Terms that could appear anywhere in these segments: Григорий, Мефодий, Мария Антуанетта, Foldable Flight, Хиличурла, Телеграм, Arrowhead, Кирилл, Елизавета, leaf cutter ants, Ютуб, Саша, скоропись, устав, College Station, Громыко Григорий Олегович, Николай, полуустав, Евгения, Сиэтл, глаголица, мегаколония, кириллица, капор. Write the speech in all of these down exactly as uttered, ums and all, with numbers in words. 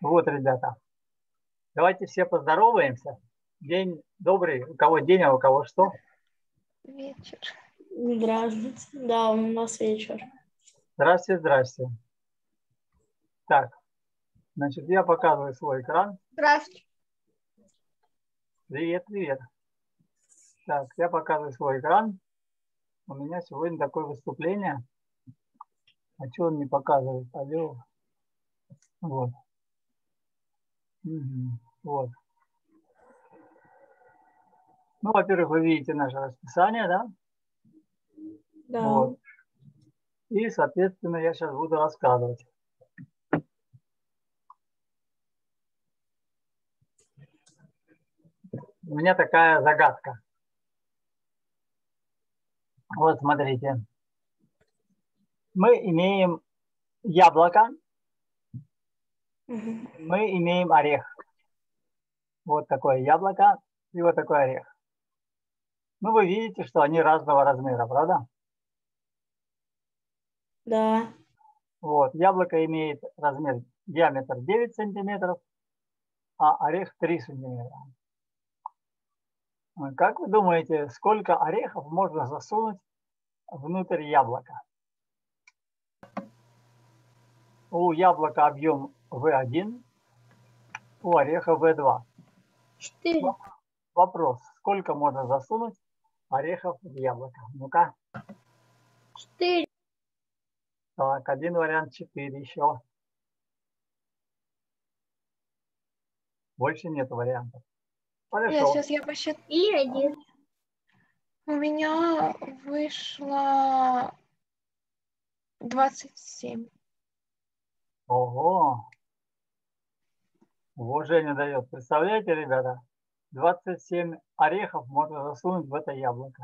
Вот, ребята, давайте все поздороваемся. День добрый. У кого день, а у кого что? Вечер. Здравствуйте. Да, у нас вечер. Здравствуйте, здравствуйте. Так, значит, я показываю свой экран. Здравствуйте. Привет, привет. Так, я показываю свой экран. У меня сегодня такое выступление. А что он не показывает? Алло. Вот. Угу. Вот. Ну, во-первых, вы видите наше расписание, да? Да. Вот. И, соответственно, я сейчас буду рассказывать. У меня такая загадка. Вот, смотрите. Мы имеем яблоко. Угу. Мы имеем орех. Вот такое яблоко и вот такой орех. Ну, вы видите, что они разного размера, правда? Да. Вот, яблоко имеет размер, диаметр девять сантиметров, а орех три сантиметра. Как вы думаете, сколько орехов можно засунуть внутрь яблока? У яблока объем вэ один, у ореха вэ два. четыре. Вопрос, сколько можно засунуть орехов в яблоко? Ну-ка. четыре. Так, один вариант четыре еще. Больше нет вариантов. Хорошо. Сейчас я посчитаю. И один. У меня вышло двадцать семь. Ого! Уважение дает. Представляете, ребята? двадцать семь орехов можно засунуть в это яблоко.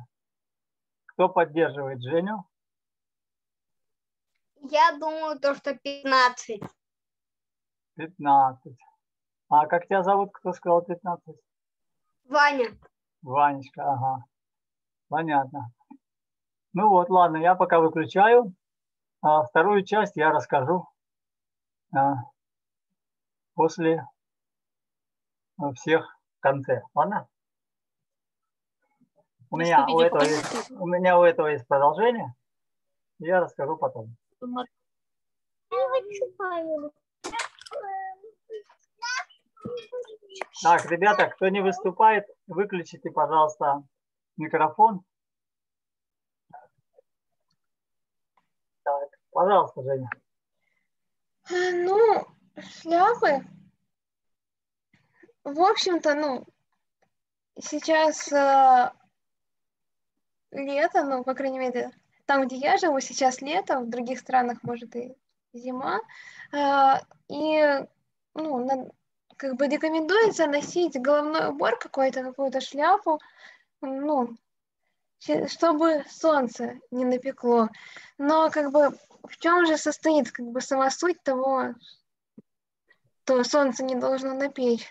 Кто поддерживает Женю? Я думаю, то, что пятнадцать. пятнадцать. А как тебя зовут? Кто сказал пятнадцать? Ваня. Ванечка, ага. Понятно. Ну вот, ладно, я пока выключаю. А вторую часть я расскажу а, после всех в конце. Ладно? У меня у, этого есть, у меня у этого есть продолжение. Я расскажу потом. Так, ребята, кто не выступает, выключите, пожалуйста, микрофон. Так, пожалуйста, Женя. Ну, шляпы. В общем-то, ну, сейчас э, лето, ну, по крайней мере, там, где я живу, сейчас лето, в других странах, может, и зима. Э, и, ну, на... как бы рекомендуется носить головной убор какой-то, какую-то шляпу, ну, чтобы солнце не напекло. Но как бы в чем же состоит как бы сама суть того, что солнце не должно напечь?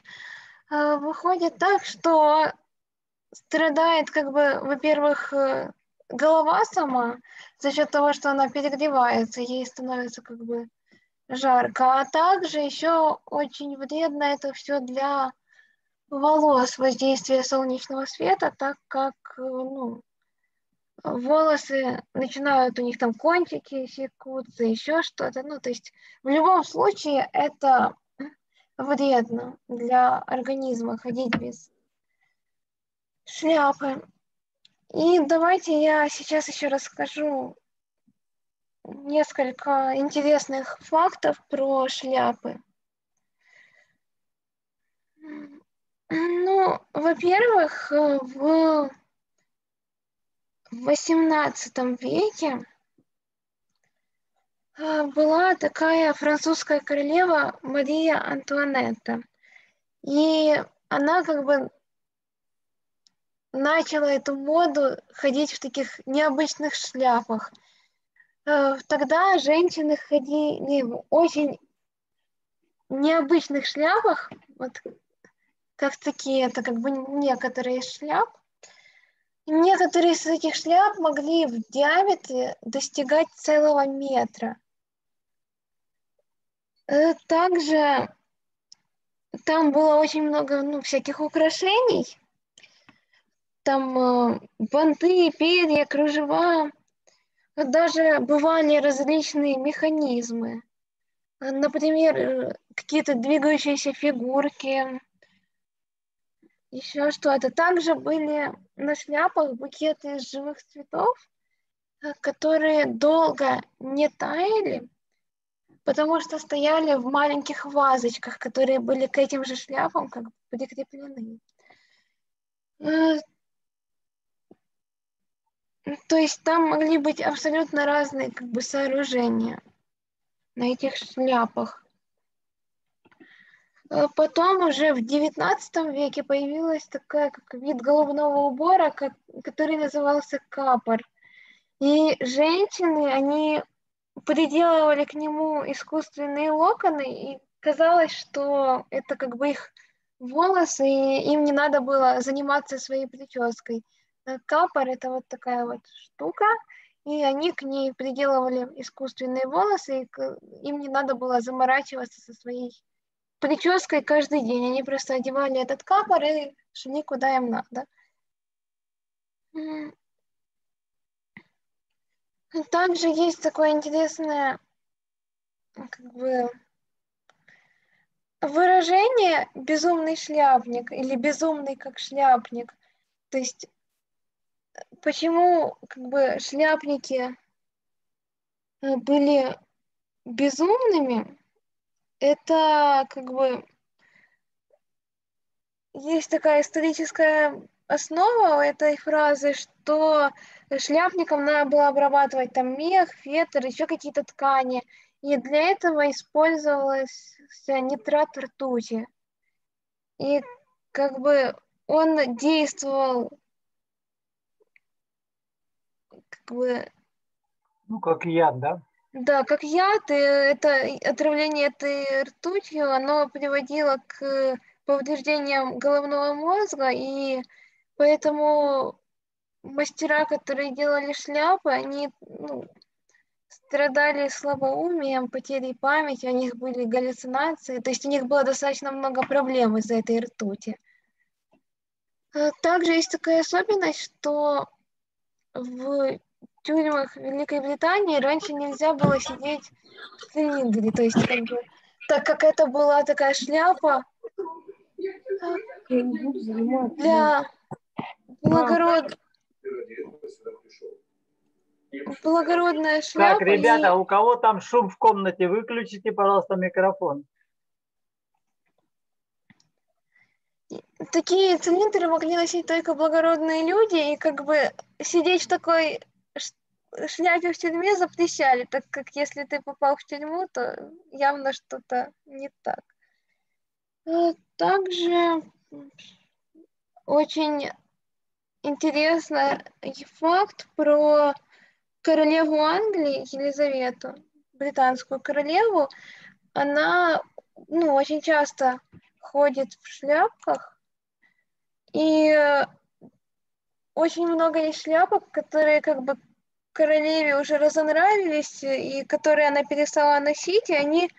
Выходит так, что страдает как бы, во-первых, голова сама за счет того, что она перегревается, ей становится как бы жарко, а также еще очень вредно это все для волос, воздействие солнечного света, так как ну, волосы начинают, у них там кончики секутся, еще что-то, ну то есть в любом случае это вредно для организма ходить без шляпы. И давайте я сейчас еще расскажу несколько интересных фактов про шляпы. Ну, во-первых, в восемнадцатом веке была такая французская королева Мария Антуанетта. И она как бы начала эту моду ходить в таких необычных шляпах. Тогда женщины ходили в очень необычных шляпах, вот как такие, это как бы некоторые из шляп. Некоторые из этих шляп могли в диаметре достигать целого метра. Также Там было очень много, ну, всяких украшений. Там э, банты, перья, кружева. Даже бывали различные механизмы. Например, какие-то двигающиеся фигурки. Еще что-то. Также были на шляпах букеты из живых цветов, которые долго не таяли, потому что стояли в маленьких вазочках, которые были к этим же шляпам как бы прикреплены. То есть там могли быть абсолютно разные как бы сооружения на этих шляпах. Потом уже в девятнадцатом веке появилась такая как вид головного убора, как, который назывался капор. И женщины, они приделывали к нему искусственные локоны, и казалось, что это как бы их волосы, и им не надо было заниматься своей прической. Капор — это вот такая вот штука, и они к ней приделывали искусственные волосы, и им не надо было заморачиваться со своей прической каждый день. Они просто одевали этот капор и шли куда им надо. Также есть такое интересное как бы выражение «безумный шляпник» или «безумный как шляпник». То есть почему как бы шляпники были безумными? Это как бы есть такая историческая основа у этой фразы, что шляпникам надо было обрабатывать там мех, фетр, еще какие-то ткани. И для этого использовался нитрат ртути. И как бы он действовал как бы... Ну, как яд, да? Да, как яд. И это отравление этой ртутью, оно приводило к повреждениям головного мозга, и поэтому мастера, которые делали шляпы, они ну, страдали слабоумием, потерей памяти, у них были галлюцинации, то есть у них было достаточно много проблем из-за этой ртути. Также есть такая особенность, что в тюрьмах Великобритании раньше нельзя было сидеть в цилиндре, то есть как бы, так как это была такая шляпа для благород... благородная шляпа. Так, ребята, и... у кого там шум в комнате, выключите, пожалуйста, микрофон. Такие цилиндры могли носить только благородные люди, и как бы сидеть в такой шляпе в тюрьме запрещали, так как если ты попал в тюрьму, то явно что-то не так. Также очень интересный факт про королеву Англии, Елизавету, британскую королеву. Она ну, очень часто ходит в шляпках, и очень много есть шляпок, которые как бы королеве уже разонравились, и которые она перестала носить, и они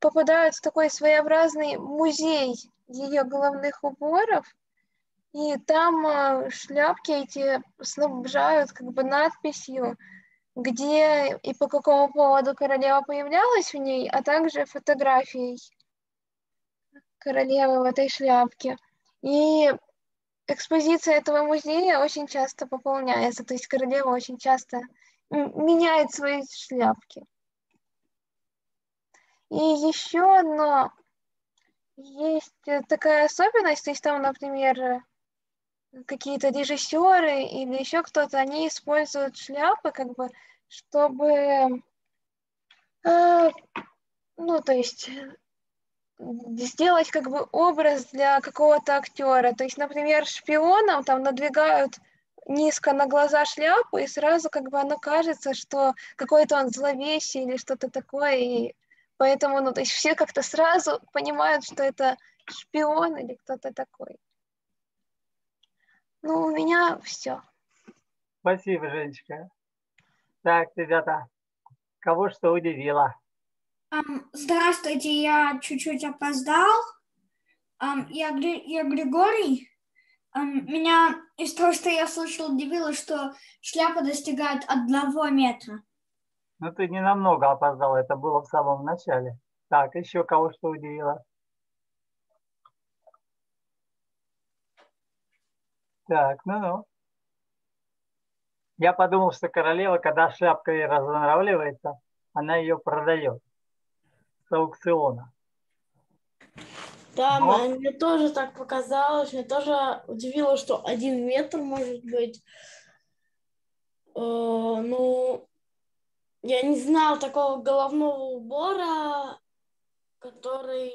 попадают в такой своеобразный музей ее головных уборов. И там шляпки эти снабжают как бы надписью, где и по какому поводу королева появлялась в ней, а также фотографией королевы в этой шляпке. И экспозиция этого музея очень часто пополняется, то есть королева очень часто меняет свои шляпки. И еще одно, есть такая особенность, то есть там, например, какие-то режиссеры или еще кто-то, они используют шляпы, как бы, чтобы, э, ну, то есть, сделать, как бы, образ для какого-то актера. То есть, например, шпионам там надвигают низко на глаза шляпу, и сразу, как бы, оно кажется, что какой-то он зловещий или что-то такое, и поэтому, ну, то есть все как-то сразу понимают, что это шпион или кто-то такой. Ну, у меня все. Спасибо, Женечка. Так, ребята, кого что удивило? Здравствуйте, я чуть-чуть опоздал. Я, я Григорий. Меня из того, что я слышал, удивило, что шляпа достигает одного метра. Ну, ты не намного опоздал, это было в самом начале. Так, еще кого что удивило? Так, ну-ну. Я подумал, что королева, когда шляпка ей разноравливается, она ее продает с аукциона. Да, но... мне тоже так показалось, мне тоже удивило, что один метр может быть. Э, ну, я не знал такого головного убора, который,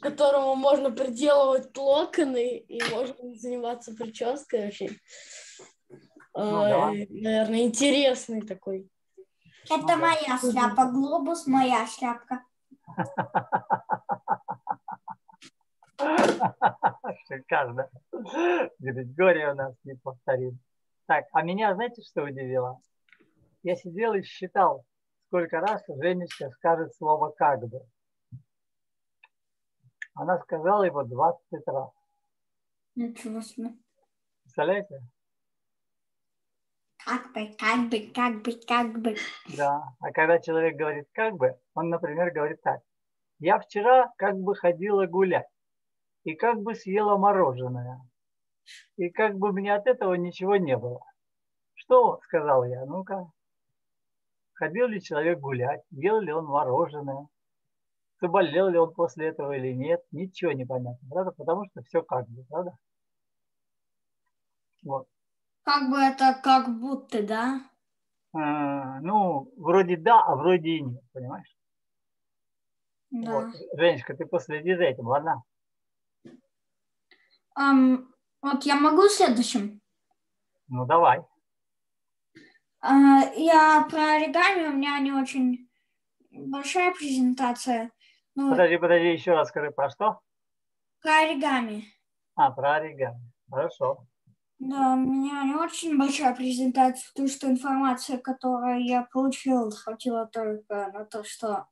которому можно приделывать локоны и можно заниматься прической вообще. Ну, э, да. Наверное, интересный такой. Это моя шляпа, глобус, моя шляпка. Шикарно. Григорий у нас не повторим. Так, а меня, знаете, что удивило? Я сидел и считал, сколько раз Женечка скажет слово «как бы». Она сказала его двадцать раз. Ничего себе. Представляете? Как бы, как бы, как бы, как бы. Да, а когда человек говорит «как бы», он, например, говорит так. Я вчера как бы ходила гулять. И как бы съела мороженое. И как бы мне от этого ничего не было. Что сказал я? Ну-ка. Ходил ли человек гулять? Ел ли он мороженое? Заболел ли он после этого или нет? Ничего не понятно. Правда? Потому что все как бы. Правда? Вот. Как бы это как будто, да? А, ну, вроде да, а вроде и нет. Понимаешь? Да. Вот. Женечка, ты последи за этим, ладно? Um, вот я могу следующим? Ну, давай. Uh, я про оригами, у меня не очень большая презентация. Но... Подожди, подожди, еще раз скажи, про что? Про оригами. А, про оригами. Хорошо. Да, у меня не очень большая презентация, потому что информация, которую я получила, хватило только на то, что...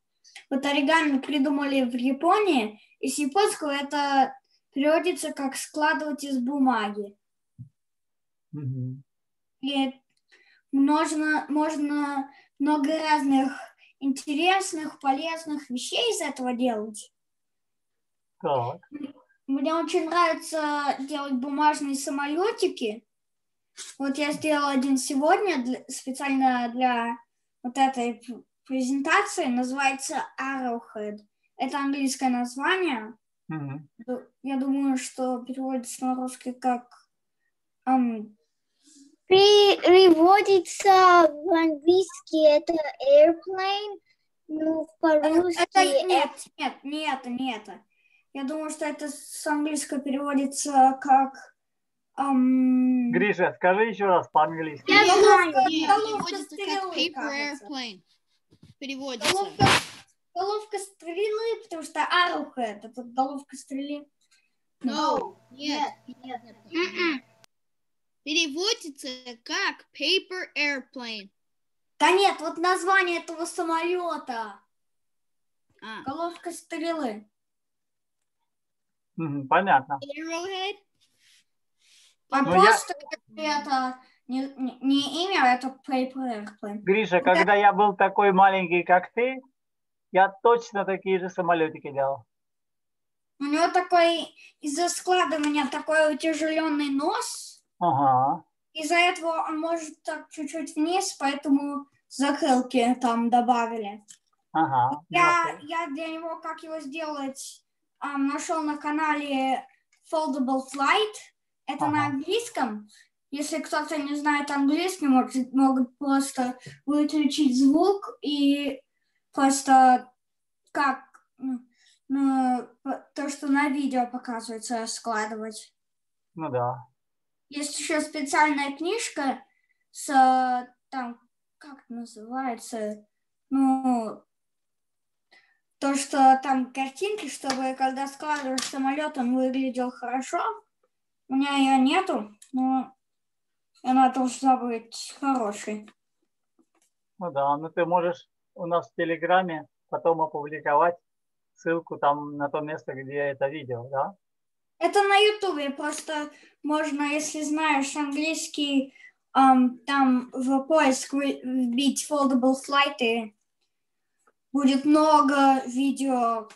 Вот оригами придумали в Японии, и с японского это... переводится как складывать из бумаги. Mm-hmm. И можно, можно много разных интересных, полезных вещей из этого делать. Так. Мне очень нравится делать бумажные самолетики. Вот я сделала один сегодня для, специально для вот этой презентации. Называется Arrowhead. Это английское название. Mm-hmm. Я думаю, что переводится на русский как um... переводится в английский это airplane, ну по-русски это нет, нет, не это, не это. Я думаю, что это с английского переводится как um... Гриша, скажи еще раз по-английски. Я знаю, переводится как paper airplane. Переводится. Головка стрелы, потому что аруха это тут головка стрелы. No, нет, нет, нет. Mm-mm. Переводится как paper airplane. Да нет, вот название этого самолета. А. Головка стрелы. Mm-hmm, понятно. Arrowhead. А ну, просто я... это не, не, не имя, это paper airplane. Гриша, да. Когда я был такой маленький, как ты, я точно такие же самолетики делал. У него такой, из-за складывания такой утяжеленный нос. Ага. Из-за этого он может так чуть-чуть вниз, поэтому закрылки там добавили. Ага. Я, я для него, как его сделать, нашел на канале Foldable Flight. Это ага. на английском. Если кто-то не знает английский, может, могут просто выключить звук и... Просто как ну, то, что на видео показывается, складывать. Ну да. Есть еще специальная книжка с там, как называется, ну, то, что там картинки, чтобы когда складываешь самолет, он выглядел хорошо. У меня ее нету, но она должна быть хорошей. Ну да, но ты можешь... у нас в Телеграме потом опубликовать ссылку там на то место, где я это видел, да? Это на Ютубе, просто можно, если знаешь английский, там в поиск вбить Foldable Flight, и будет много видео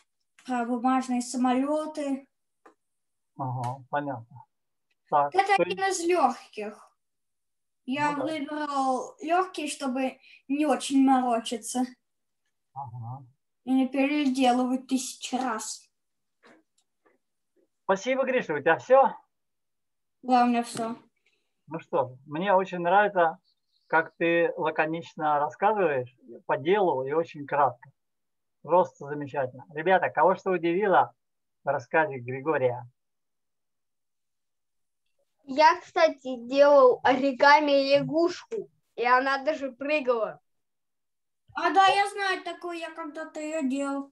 про бумажные самолеты. Ага, понятно. Так, это один ты... из легких. Я ну, выбрал да. легкий, чтобы не очень морочиться. Ага. И не переделывать тысячи раз. Спасибо, Гриша. У тебя все? Да, у меня все. Ну что, мне очень нравится, как ты лаконично рассказываешь по делу и очень кратко. Просто замечательно. Ребята, кого что удивило в рассказе Григория? Я, кстати, делал оригами лягушку, и она даже прыгала. А да, я знаю такую, я когда-то ее делал.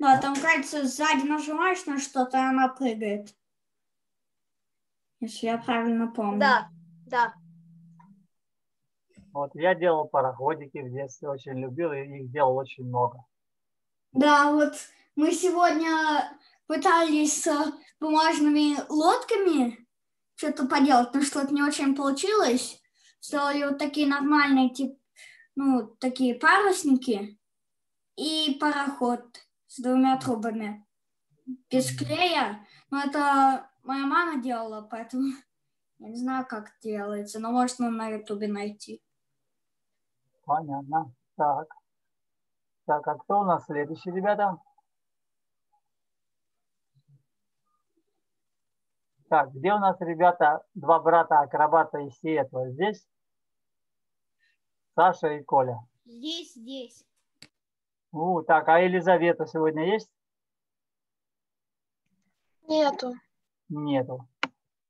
Да, там, кажется, сзади нажимаешь на что-то, и она прыгает. Если я правильно помню. Да, да. Вот я делал пароходики в детстве, очень любил, и их делал очень много. Да, вот мы сегодня... пытались с бумажными лодками что-то поделать, но что-то не очень получилось. Сделали вот такие нормальные, типа, ну, такие парусники и пароход с двумя трубами. Без клея. Но это моя мама делала, поэтому я не знаю, как делается. Но можно на Ютубе найти. Понятно. Так. Так, а кто у нас следующий, ребята? Так, где у нас, ребята, два брата-акробата из Сиэтла? Здесь? Саша и Коля. Здесь, здесь. У, так, а Елизавета сегодня есть? Нету. Нету.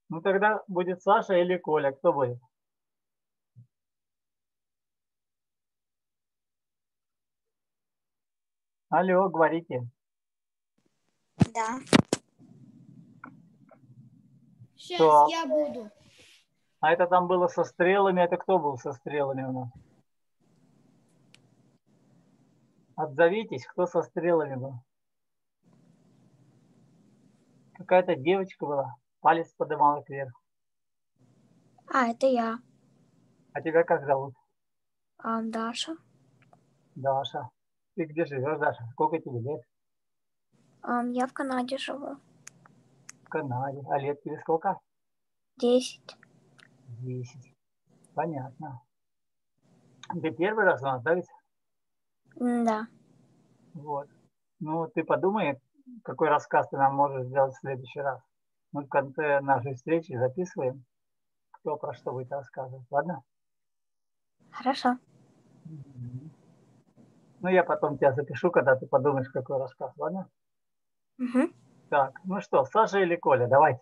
Ну, тогда будет Саша или Коля. Кто будет? Алло, говорите. Да. Сейчас что? Я буду. А это там было со стрелами. Это кто был со стрелами у нас? Отзовитесь, кто со стрелами был? Какая-то девочка была. Палец поднимала кверху. А, это я. А тебя как зовут? А, Даша. Даша. Ты где живешь, Даша? Сколько тебе лет? А, я в Канаде живу. Канаде. А лет тебе сколько? Десять. Десять. Понятно. Ты первый раз у нас, да, ведь? Да. Вот. Ну, ты подумай, какой рассказ ты нам можешь сделать в следующий раз. Мы в конце нашей встречи записываем, кто про что будет рассказывать. Ладно? Хорошо. Ну, я потом тебя запишу, когда ты подумаешь, какой рассказ. Ладно? Угу. Так, ну что, Саша или Коля, давайте.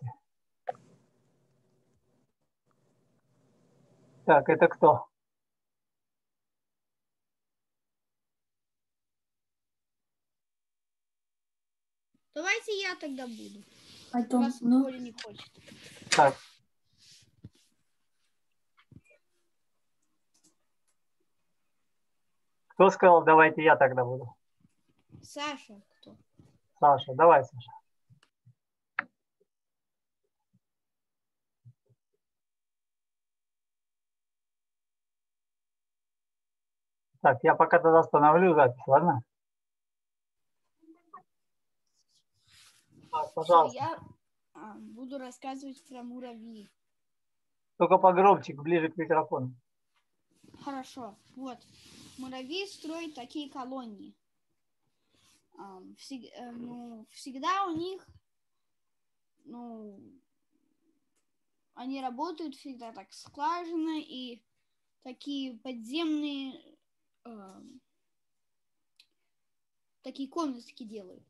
Так, это кто? Давайте я тогда буду. А то вас ну... Коля не хочет. Так. Кто сказал, давайте я тогда буду? Саша, кто? Саша, давай, Саша. Так, я пока тогда остановлю запись, ладно? Так, пожалуйста. Я буду рассказывать про муравьи. Только погромче, ближе к микрофону. Хорошо. Вот. Муравьи строят такие колонии. Всегда, ну, всегда у них, ну, они работают всегда так скважины и такие подземные... такие комнатки делают.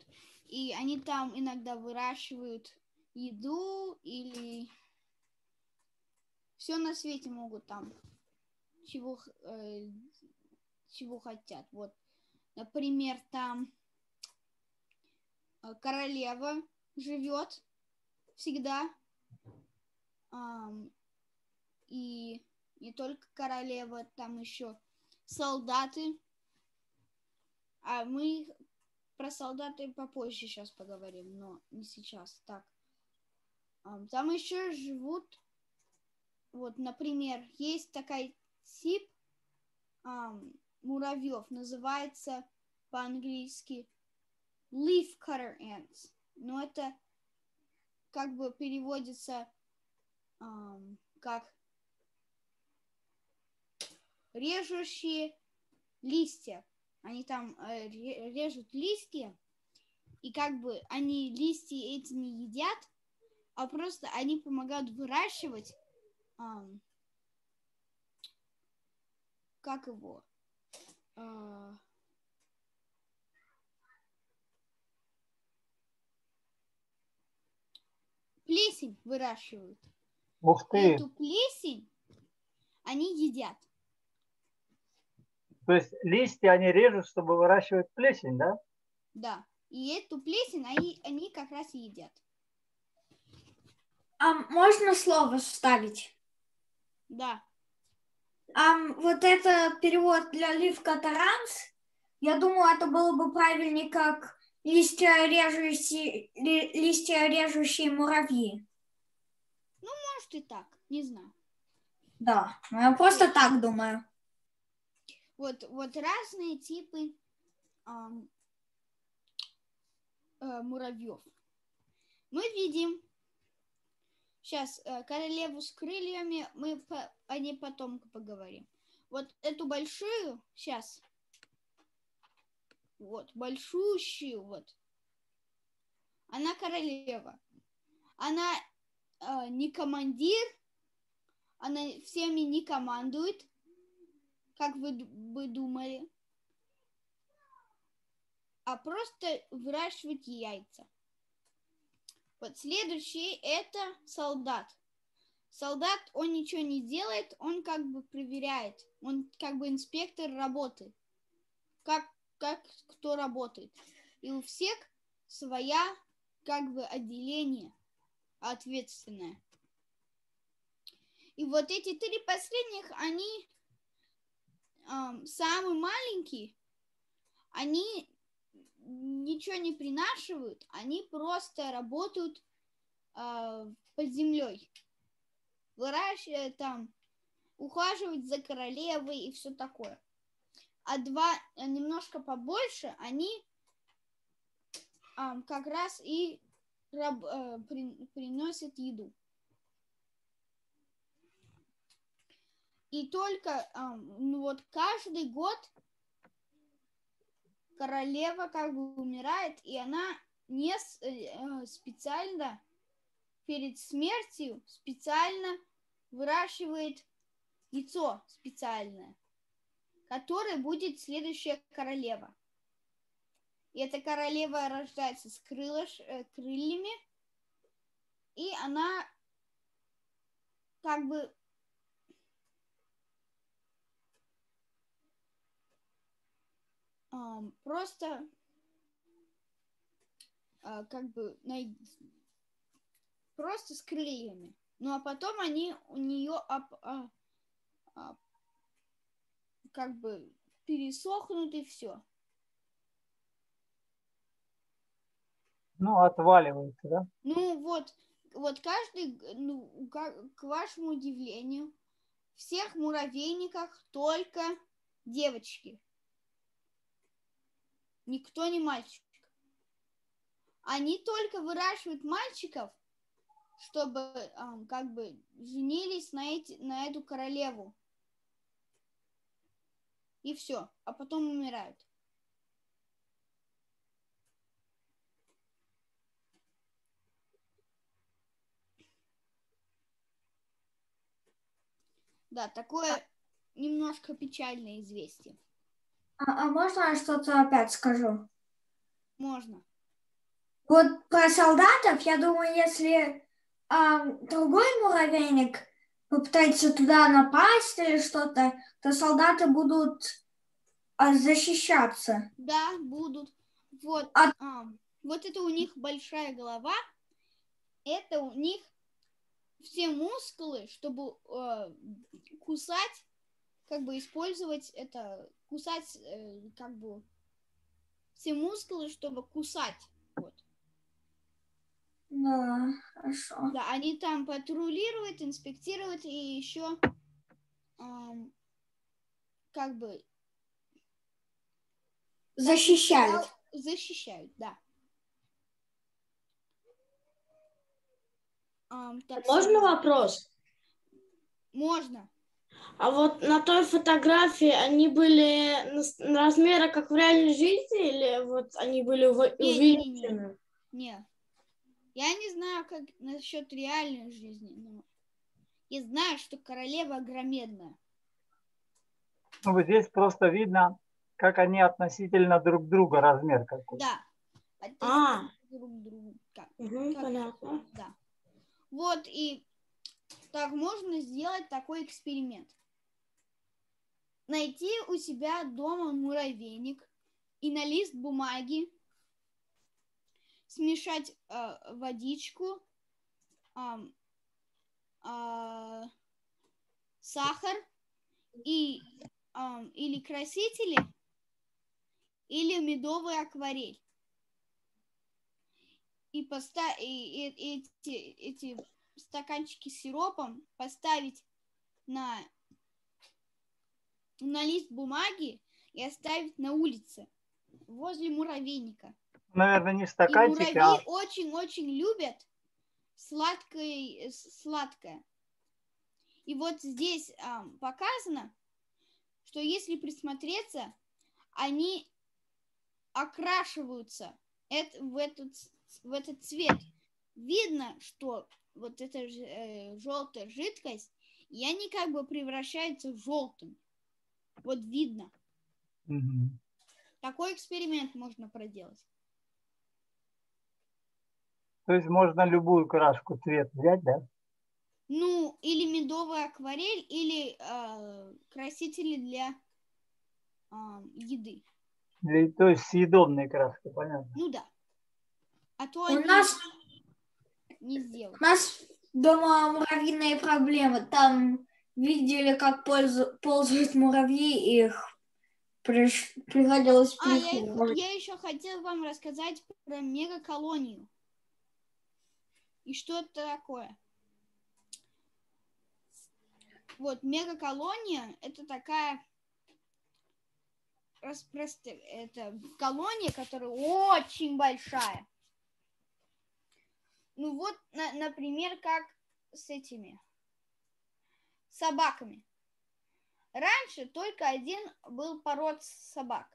И они там иногда выращивают еду или все на свете могут там, чего, э, чего хотят. Вот, например, там королева живет всегда. Э, и не только королева, там еще солдаты А мы про солдаты попозже сейчас поговорим, но не сейчас. Так. Там еще живут, вот, например, есть такой тип а, муравьев, называется по-английски leaf cutter ants. Но это как бы переводится а, как режущие листья. Они там э, режут листья, и как бы они листья эти не едят, а просто они помогают выращивать, а, как его, а, плесень выращивают. Ух ты. Эту плесень они едят. То есть листья они режут, чтобы выращивать плесень, да? Да. И эту плесень они, они как раз и едят. А можно слово вставить? Да. А вот это перевод для leaf cutter ants, я думаю, это было бы правильнее, как листья режущие, ли, листья режущие муравьи. Ну, может и так, не знаю. Да, я просто так думаю. Вот, вот разные типы а, а, муравьев. Мы видим сейчас а, королеву с крыльями, мы по, о ней потом поговорим. Вот эту большую, сейчас, вот, большущую, вот, она королева. Она а, не командир, она всеми не командует. Как вы, вы думали? А просто выращивать яйца. Вот следующий это солдат. Солдат, он ничего не делает, он как бы проверяет. Он как бы инспектор работы. Как, как кто работает. И у всех своя как бы отделение ответственное. И вот эти три последних, они... самые маленькие, они ничего не принашивают, они просто работают э, под землей, выращивают там, ухаживают за королевой и все такое. А два немножко побольше, они э, как раз и раб, э, при, приносят еду. И только ну вот каждый год королева как бы умирает, и она не специально перед смертью специально выращивает яйцо специальное, которое будет следующая королева. И эта королева рождается с крылыш, крыльями, и она как бы просто как бы просто с крыльями. Ну а потом они у нее оп, а, а, как бы пересохнут и все. Ну, отваливается, да? Ну вот, вот каждый, ну, к вашему удивлению, всех муравейниках только девочки. Никто не мальчик. Они только выращивают мальчиков, чтобы э, как бы женились на, эти, на эту королеву. И все. А потом умирают. Да, такое немножко печальное известие. А, а можно я что-то опять скажу? Можно. Вот про солдатов, я думаю, если а, другой муравейник попытается туда напасть или что-то, то солдаты будут а, защищаться. Да, будут. Вот, а... А, вот это у них большая голова, это у них все мускулы, чтобы а, кусать, как бы использовать это... кусать, как бы, все мускулы, чтобы кусать. Вот. Да, хорошо. Да, они там патрулируют, инспектируют и еще эм, как бы защищают. Защищают, да. Эм, так Можно что... вопрос? Можно. А вот на той фотографии они были размера, как в реальной жизни, или вот они были увеличены? Нет, нет. Я не знаю, как насчет реальной жизни, но я знаю, что королева огромедная. Ну, вот здесь просто видно, как они относительно друг друга размер какой-то. Да. А. Друг другу. Как, угу, как понятно. Да. Вот и... Так можно сделать такой эксперимент. Найти у себя дома муравейник и на лист бумаги смешать э, водичку, э, э, сахар и, э, или красители, или медовый акварель. И поставить эти... эти стаканчики с сиропом поставить на, на лист бумаги и оставить на улице возле муравейника. Наверное, не стаканчики, муравьи а... очень-очень любят сладкое, сладкое. И вот здесь а, показано, что если присмотреться, они окрашиваются в этот, в этот цвет. Видно, что вот эта э, желтая жидкость, и они как бы превращаются в желтым. Вот видно. Mm-hmm. Такой эксперимент можно проделать. То есть можно любую краску, цвет взять, да? Ну, или медовый акварель, или э, красители для э, еды. Для, то есть съедобные краски, понятно? Ну да. А то У они... нас... Не сделать. У нас дома муравьиные проблемы. Там видели, как ползу, ползают муравьи, их приш, приходилось... А, я, я еще хотела вам рассказать про мегаколонию. И что это такое? Вот, мегаколония — это такая распростр... это колония, которая очень большая. Ну вот, на, например, как с этими собаками. Раньше только один был пород собак.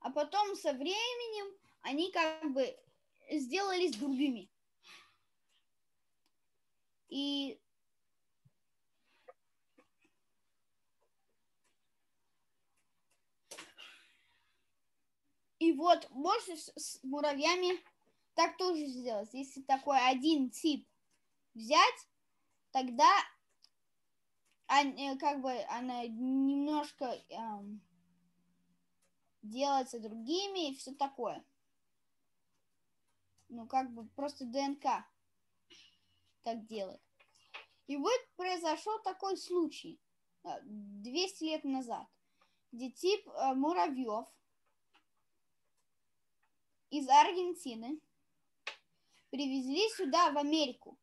А потом со временем они как бы сделались другими. И... И вот больше с, с муравьями... Так тоже сделать. Если такой один тип взять, тогда они, как бы она немножко эм, делается другими и все такое. Ну, как бы просто ДНК так делает. И вот произошел такой случай двести лет назад, где тип э, муравьев из Аргентины привезли сюда, в Америку.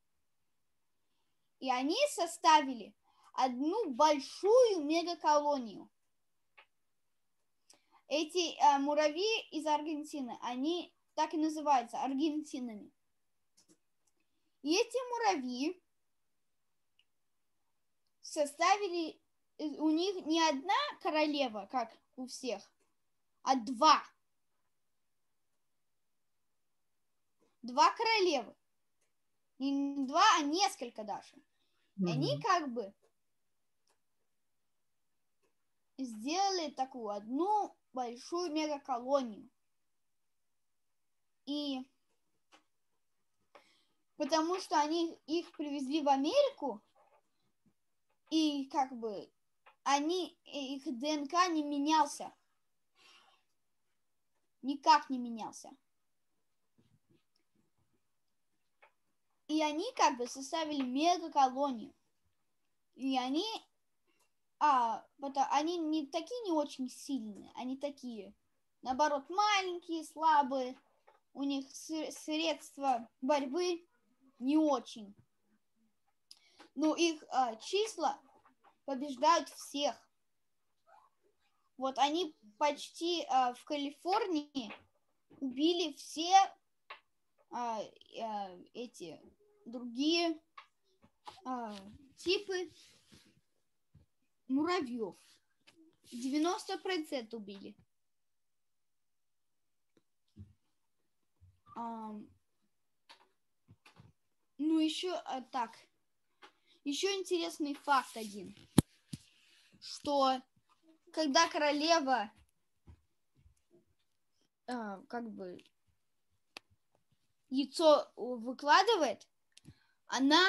И они составили одну большую мегаколонию. Эти э, муравьи из Аргентины, они так и называются, аргентинами. И эти муравьи составили, у них не одна королева, как у всех, а два. Два королевы. Не два, а несколько даже. Mm-hmm. И они как бы сделали такую одну большую мегаколонию. И потому что они их привезли в Америку, и как бы они, их ДНК не менялся. Никак не менялся. И они как бы составили мегаколонию. И они... А, потому, они не такие не очень сильные. Они такие наоборот, маленькие, слабые, у них средства борьбы не очень. Но их а, числа побеждают всех. Вот они почти а, в Калифорнии убили все а, а, эти другие а, типы муравьев. девяносто процентов убили. А, ну еще а, так. Еще интересный факт один, что когда королева а, как бы яйцо выкладывает, она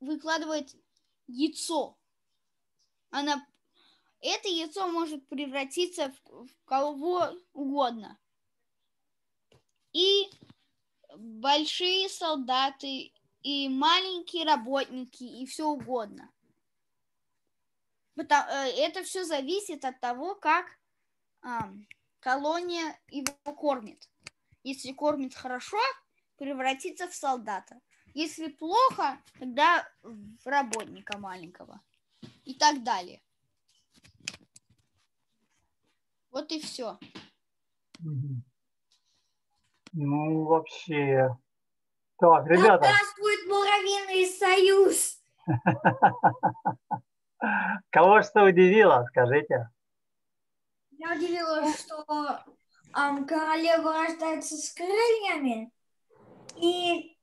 выкладывает яйцо. Она, это яйцо может превратиться в, в кого угодно. И большие солдаты, и маленькие работники, и все угодно. Это все зависит от того, как а, колония его кормит. Если кормит хорошо, превратится в солдата. Если плохо, тогда в работника маленького. И так далее. Вот и все. Ну, вообще... Так, ребята. Здравствует муравьиный союз. Кого что удивило, скажите? Я удивила, что эм, королева рождается с крыльями, и,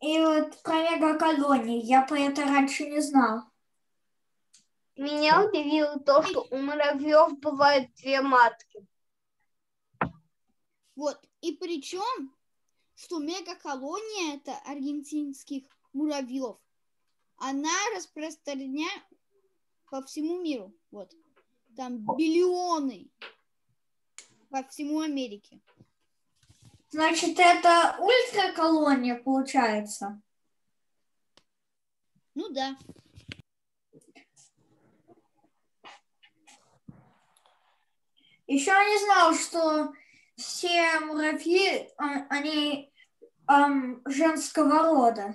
и вот про мегаколонии. Я про это раньше не знала. Меня удивило то, что у муравьев бывают две матки. Вот. И причем, что мегаколония это аргентинских муравьев, она распространена по всему миру. Вот. Там биллионы по всему Америке. Значит, это ультраколония получается? Ну да. Еще я не знал, что все муравьи, они эм, женского рода.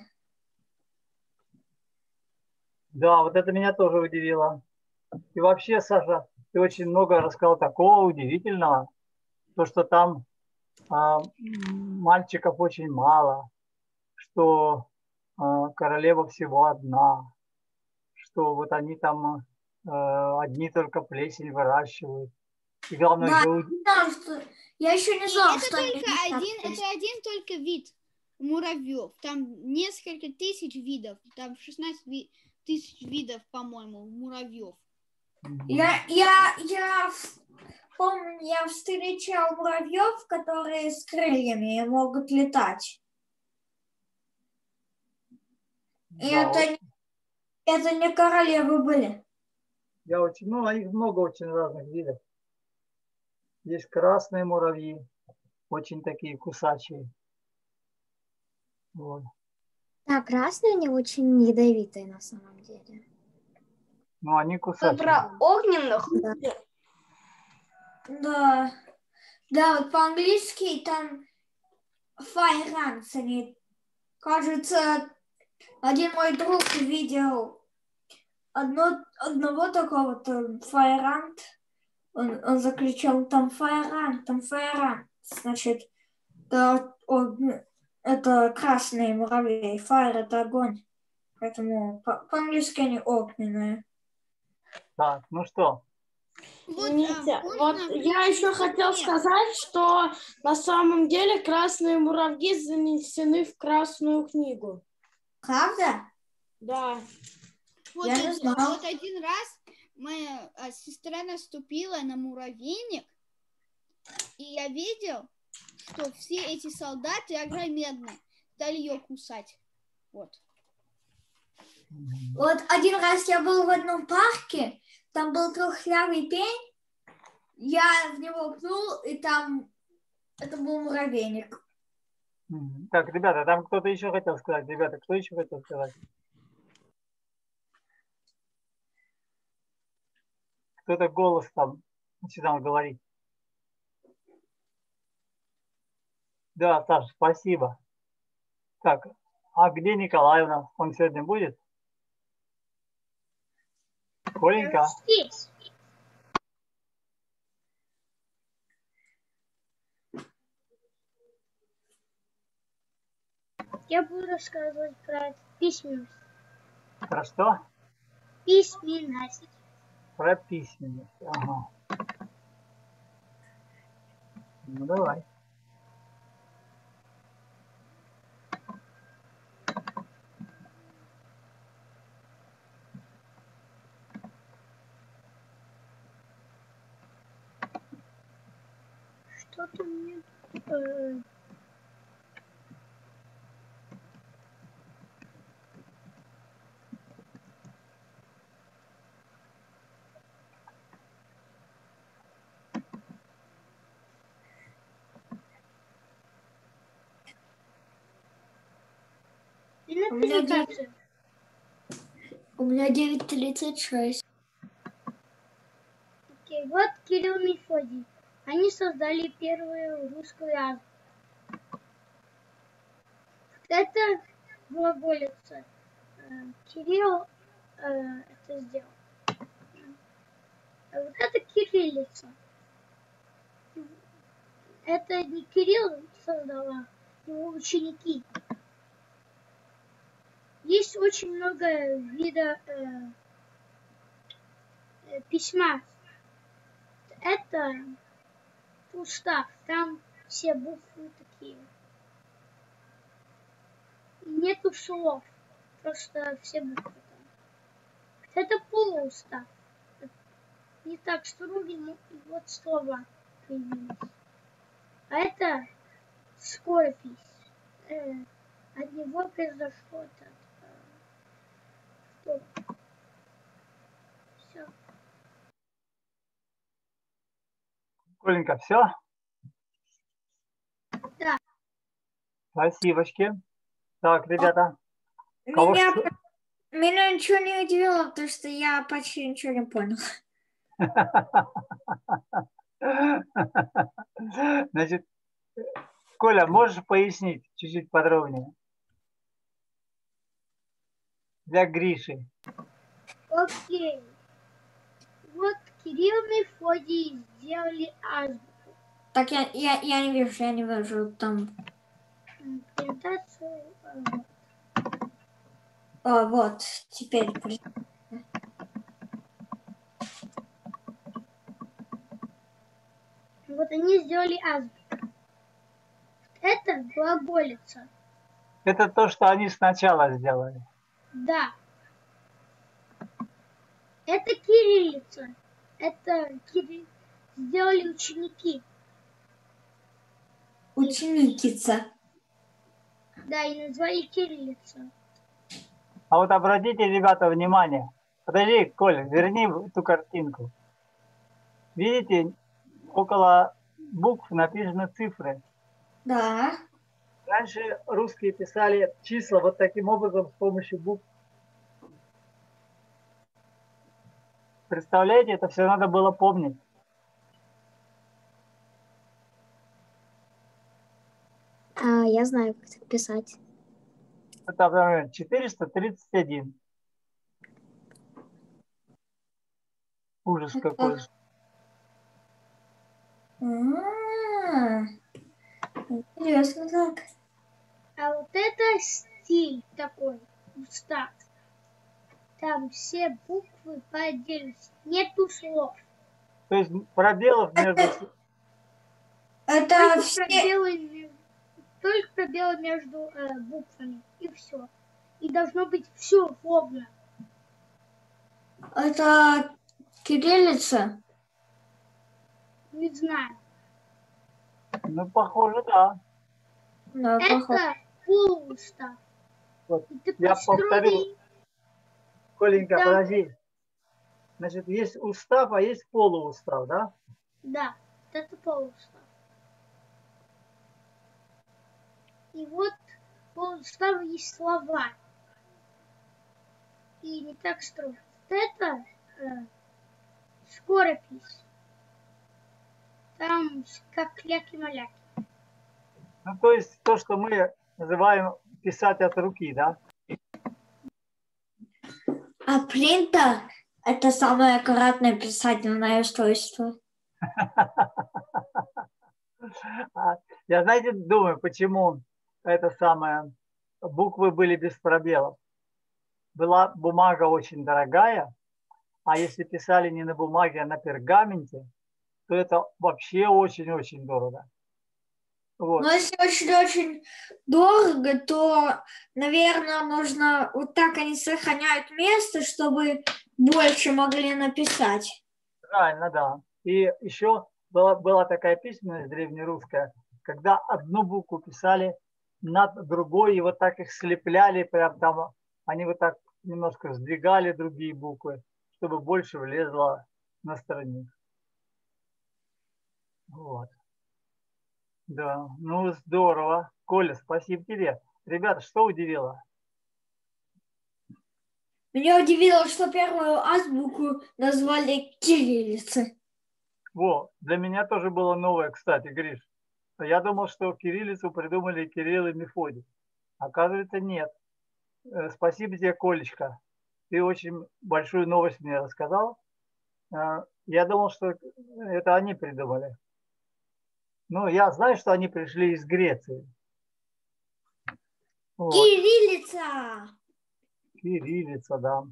Да, вот это меня тоже удивило. И вообще, Саша, ты очень много рассказал такого удивительного, то, что там э, мальчиков очень мало, что э, королева всего одна, что вот они там э, одни только плесень выращивают. И главное, да, что... Да, что... Я еще не знала, это что только один, это один только вид муравьев. Там несколько тысяч видов. Там шестнадцать тысяч видов, по-моему, муравьев. Я, я, я помню, я встречал муравьев, которые с крыльями могут летать. Да. И это, это не королевы были. Я очень, ну, их много очень разных видов. Есть красные муравьи, очень такие кусачие. Вот. Да, красные они очень ядовитые на самом деле. Ну, они кусачие. Про огненных? Да. Да, да, вот по-английски там fire ants, они, кажется, один мой друг видел одно, одного такого там fire ant. Он, он закричал, там фаеран, там фаеран. Значит, да, он, это красные муравьи, фаер – это огонь. Поэтому по-английски они огненные. Так, ну что? Вот, Митя, вот я еще хотел сказать, что на самом деле красные муравьи занесены в Красную книгу. Правда? Да. Вот, я не знала. Вот один раз моя сестра наступила на муравейник, и я видел, что все эти солдаты огромные стали ее кусать. Вот. Вот один раз я был в одном парке, там был трухлявый пень, я в него пнул, и там это был муравейник. Так, ребята, там кто-то еще хотел сказать. Ребята, кто еще хотел сказать? кто-то голос там начинал говорить. Да, Саша, спасибо. Так, а где Николай у нас? Он сегодня будет? Коленька. Здесь. Я буду рассказывать про письменность. Про что? Письменность. Про письменность. Ага. Ну давай. Что-то мне. У меня девять. У меня девять тридцать шесть. Окей, вот Кирилл и Мефодий. Они создали первую русскую азбуку. Это глаголица. Кирилл э, это сделал. А вот это кириллица. Это не Кирилл создала, его ученики. Есть очень много видов э, письма. Это устав, там все буквы такие. Нету слов, просто все буквы там. Это полуустав. Не так струги, но вот слова появились. А это скоропись. Э, от него произошло так. Все. Коленька, все? Да. Спасибочки. Так, ребята. Кого меня, что... меня ничего не удивило, потому что я почти ничего не понял. Значит, Коля, можешь пояснить чуть-чуть подробнее? Для Гриши. Окей. Okay. Вот Кирилл и Мефодий сделали азбуку. Так я, я, я не вижу, я не вижу там. Презентацию. А, вот, теперь. Вот они сделали азбуку. Это глаголица. Это то, что они сначала сделали. Да. Это кириллица. Это кири... сделали ученики. Ученикица. Да, и назвали кириллица. А вот обратите, ребята, внимание. Подожди, Коля, верни эту картинку. Видите, около букв написаны цифры. Да. Раньше русские писали числа вот таким образом с помощью букв. Представляете, это все надо было помнить. А, я знаю, как это писать. Это, например, четыреста тридцать один. Ужас какой. А-а-а. Интересно так. А вот это стиль такой, устав. Там все буквы по отдельности, нету слов. То есть пробелов между... Это, это только, все... пробелы, только пробелы между э, буквами, и все. И должно быть все ровно. Это кириллица? Не знаю. Ну, похоже, да. Да, это похоже. Полуустав. Вот. Я построил... повторю. Коленька, да. Подожди. Значит, есть устав, а есть полуустав, да? Да, это полуустав. И вот полуустав есть слова. И не так строго. Это э, скоропись. Там как ляки-маляки. Ну, то есть то, что мы называем писать от руки, да? А принтер – это самое аккуратное писательное устройство. Я, знаете, думаю, почему это самое, буквы были без пробелов. Была бумага очень дорогая, а если писали не на бумаге, а на пергаменте, то это вообще очень-очень дорого. Вот. Но если очень-очень дорого, то, наверное, нужно... Вот так они сохраняют место, чтобы больше могли написать. Правильно, да. И еще была, была такая письменность древнерусская, когда одну букву писали над другой, и вот так их слепляли, прям там они вот так немножко сдвигали другие буквы, чтобы больше влезло на страницу. Вот. Да, ну здорово. Коля, спасибо тебе. Ребята, что удивило? Меня удивило, что первую азбуку назвали кириллицы. Во, для меня тоже было новое, кстати, Гриш. Я думал, что кириллицу придумали Кирилл и Мефодий. Оказывается, нет. Спасибо тебе, Колечка. Ты очень большую новость мне рассказал. Я думал, что это они придумали. Ну, я знаю, что они пришли из Греции. Вот. Кириллица! Кириллица, да.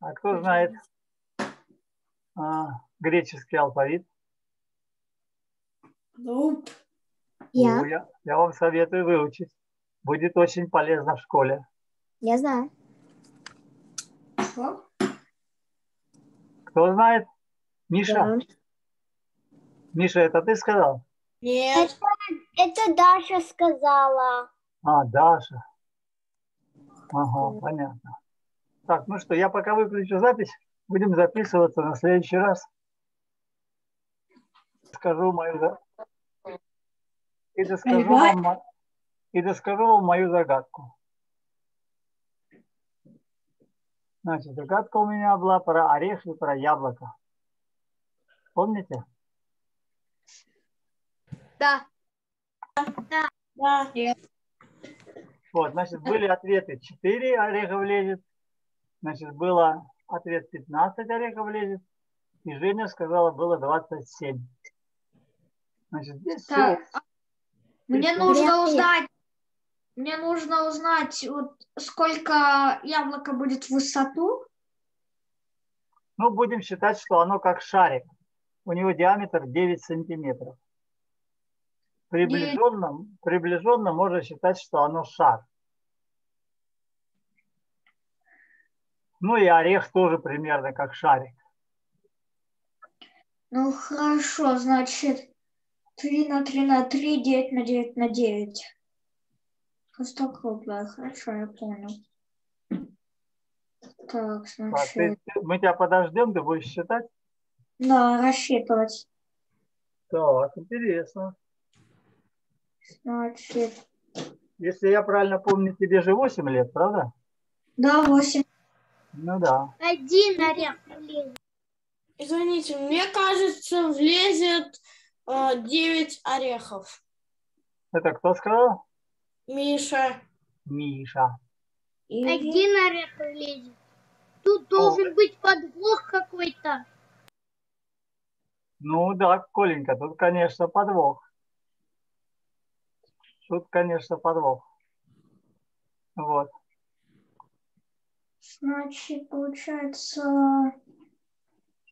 А кто знает а, греческий алфавит? Ну, я. я. Я вам советую выучить. Будет очень полезно в школе. Я знаю. Что? Кто знает? Миша? Да. Миша, это ты сказал? Нет. Это, это Даша сказала. А, Даша. Ага, понятно. Так, ну что, я пока выключу запись. Будем записываться на следующий раз. Скажу мою... И доскажу вам, и доскажу вам мою загадку. Значит, загадка у меня была про орех и про яблоко. Помните? Да. Да. Да. Вот, значит, были ответы четыре ореха влезет, значит, было ответ пятнадцать орехов влезет, и Женя сказала, было двадцать семь. Значит, здесь все. Мне нужно узнать, мне нужно узнать, вот, сколько яблоко будет в высоту. Ну, будем считать, что оно как шарик. У него диаметр девять сантиметров. Приближенно, приближенно можно считать, что оно шар. Ну и орех тоже примерно как шарик. Ну хорошо, значит, три на три на три, девять на девять на девять. Пустокруглое, хорошо, я понял. Так, значит... Ты, ты, мы тебя подождем, ты будешь считать? Да, рассчитывать. Так, интересно. Значит. Если я правильно помню, тебе же восемь лет, правда? Да, восемь. Ну да. Один орех влезет. Извините, мне кажется, влезет э, девять орехов. Это кто сказал? Миша. Миша. И... Один орех влезет. Тут должен О. быть подвох какой-то. Ну да, Коленька, тут, конечно, подвох. Тут, конечно, подвох. Вот. Значит, получается...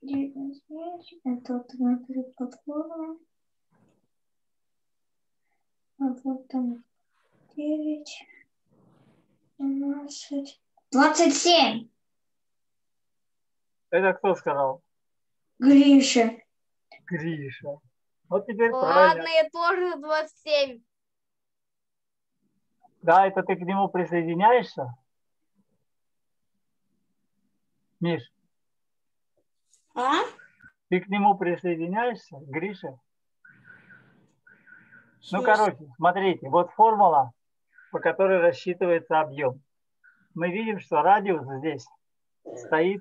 Это вот мы перед подвохом. А вот там девять, двенадцать... двадцать семь! Это кто сказал? Гриша. Гриша. Вот теперь правильно. Ладно, я тоже двадцать семь. Да, это ты к нему присоединяешься? Миш? А? Ты к нему присоединяешься, Гриша? Что? Ну, короче, смотрите, вот формула, по которой рассчитывается объем. Мы видим, что радиус здесь стоит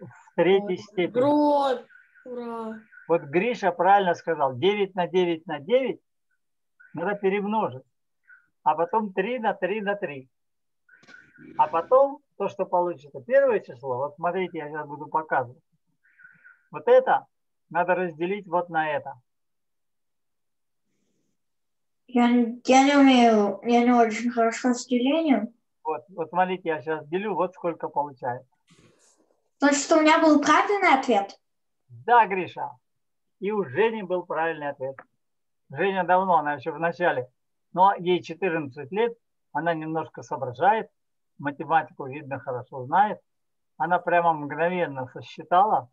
в третьей степени. Ура! Ура! Вот Гриша правильно сказал. девять на девять на девять надо перемножить. А потом три на три на три. А потом то, что получится первое число, вот смотрите, я сейчас буду показывать. Вот это надо разделить вот на это. Я, я не умею, я не очень хорошо с делением. Вот, вот смотрите, я сейчас делю, вот сколько получается. Значит, у меня был правильный ответ? Да, Гриша. И у Жени был правильный ответ. Женя давно, она еще в начале. Но ей четырнадцать лет, она немножко соображает, математику, видно, хорошо знает. Она прямо мгновенно сосчитала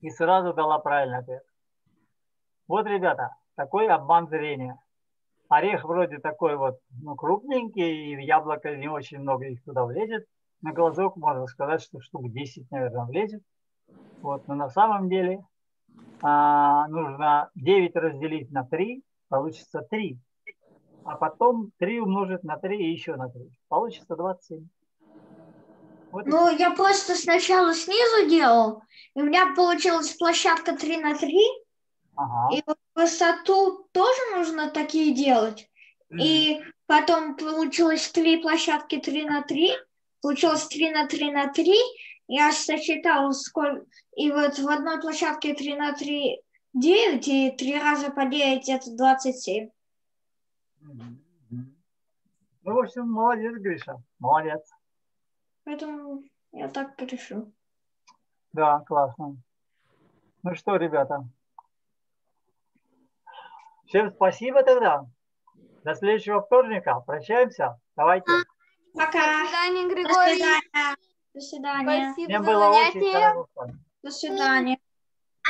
и сразу дала правильный ответ. Вот, ребята, такой обман зрения. Орех вроде такой вот, ну, крупненький, и яблоко не очень много их туда влезет. На глазок можно сказать, что штук десять, наверное, влезет. Вот, но на самом деле а, нужно девять разделить на три, получится три. А потом три умножить на три и еще на три. Получится двадцать семь. Вот. Ну, я просто сначала снизу делал, и у меня получилась площадка три на три. Ага. И высоту тоже нужно такие делать. Mm. И потом получилось три площадки три на три. Получилось три на три на три. Я сосчитал, сколько... И вот в одной площадке три на три девять, и три раза по девять это двадцать семь. Ну, в общем, молодец, Гриша. Молодец. Поэтому я так решил. Да, классно. Ну что, ребята. Всем спасибо тогда. До следующего вторника. Прощаемся. Давайте. Пока. До свидания, Григорий. До свидания. Спасибо. Мне было очень хорошо. До свидания.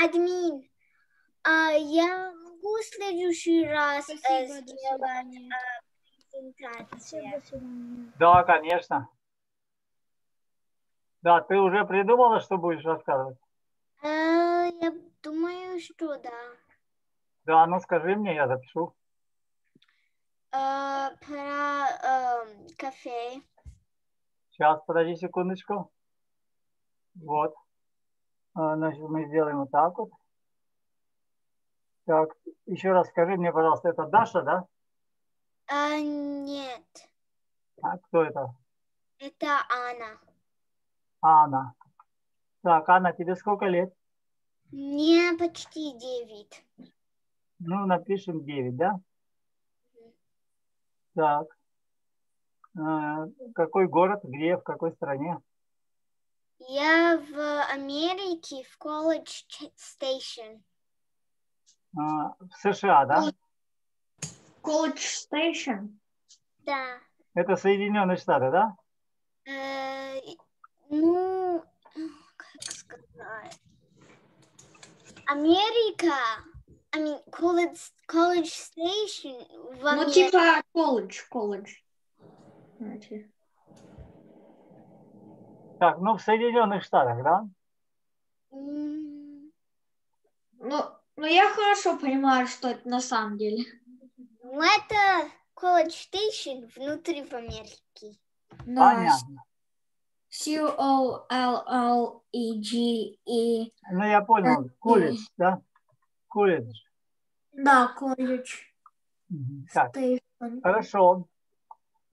Админ. А я могу в следующий раз спасибо, сделать презентацию? Да, конечно. Да, ты уже придумала, что будешь рассказывать? А, я думаю, что да. Да, ну скажи мне, я запишу. А, про а, кафе. Сейчас, подожди секундочку. Вот. Значит, мы сделаем вот так вот. Так, еще раз скажи мне, пожалуйста, это Даша, да? А, нет. А кто это? Это Анна. Анна. Так, Анна, тебе сколько лет? Мне почти девять. Ну, напишем девять, да? Mm-hmm. Так. А, какой город, где, в какой стране? Я в Америке, в College Station. А, в США, да? College Station? Да. Это Соединенные Штаты, да? Э, ну, как сказать? Америка. I mean, College, College Station. В Америке. Ну, типа колледж, колледж. Так, ну, в Соединенных Штатах, да? Mm. Ну... Ну, я хорошо понимаю, что это на самом деле. Ну, это College Station внутри в Америке. Понятно. си о эл эл и джи и. Ну, я понял. Колледж, да? Колледж. Да, колледж. Так, хорошо.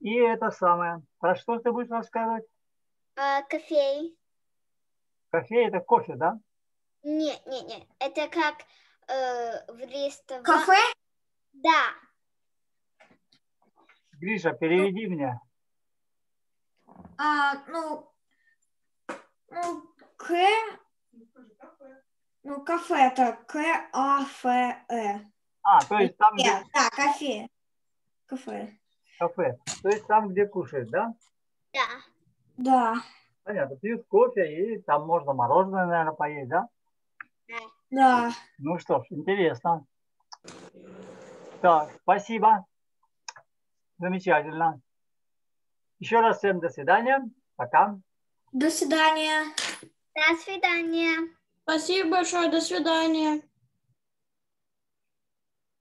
И это самое. Про что ты будешь рассказывать? А, кофе. Кофе – это кофе, да? Нет, нет, нет. Это как... в ресторан. Кафе? Да. Гриша, переведи ну, мне. А, ну, ну, к... Ну, кафе это К А Ф Э. А, то есть там, где... Да, кафе. Кафе. Кафе. То есть там, где кушают, да? Да. Да. Понятно. Пьют кофе, и там можно мороженое, наверное, поесть, да? Да. Да. Ну что ж, интересно. Так, спасибо. Замечательно. Еще раз всем до свидания. Пока. До свидания. До свидания. Спасибо большое. До свидания.